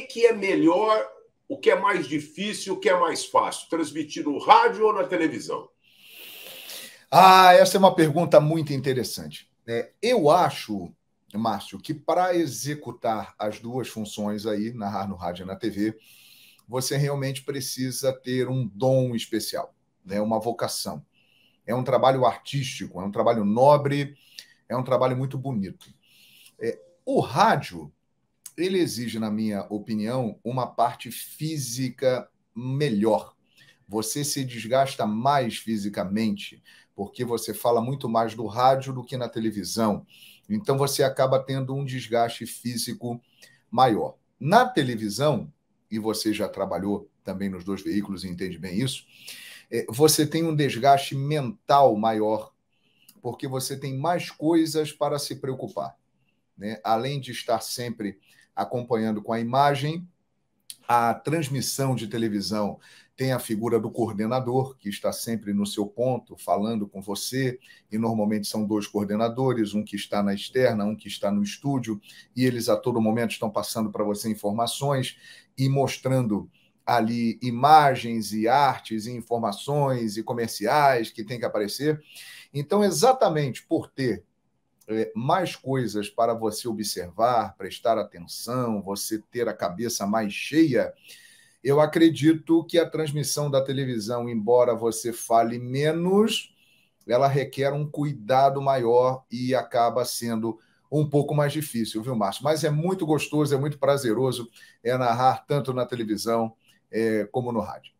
que é melhor, o que é mais difícil, o que é mais fácil? Transmitir no rádio ou na televisão? Ah, essa é uma pergunta muito interessante. Eu acho, Márcio, que para executar as duas funções aí, narrar no rádio e na TV, você realmente precisa ter um dom especial, né? Uma vocação. É um trabalho artístico, é um trabalho nobre, é um trabalho muito bonito. O rádio, ele exige, na minha opinião, uma parte física melhor. Você se desgasta mais fisicamente, porque você fala muito mais do rádio do que na televisão. Então, você acaba tendo um desgaste físico maior. Na televisão, e você já trabalhou também nos dois veículos e entende bem isso, você tem um desgaste mental maior, porque você tem mais coisas para se preocupar, né? Além de estar sempre acompanhando com a imagem, a transmissão de televisão tem a figura do coordenador, que está sempre no seu ponto, falando com você, e normalmente são dois coordenadores, um que está na externa, um que está no estúdio, e eles a todo momento estão passando para você informações e mostrando ali imagens e artes e informações e comerciais que tem que aparecer. Então, exatamente por ter mais coisas para você observar, prestar atenção, você ter a cabeça mais cheia, eu acredito que a transmissão da televisão, embora você fale menos, ela requer um cuidado maior e acaba sendo um pouco mais difícil, viu, Márcio? Mas é muito gostoso, é muito prazeroso narrar tanto na televisão como no rádio.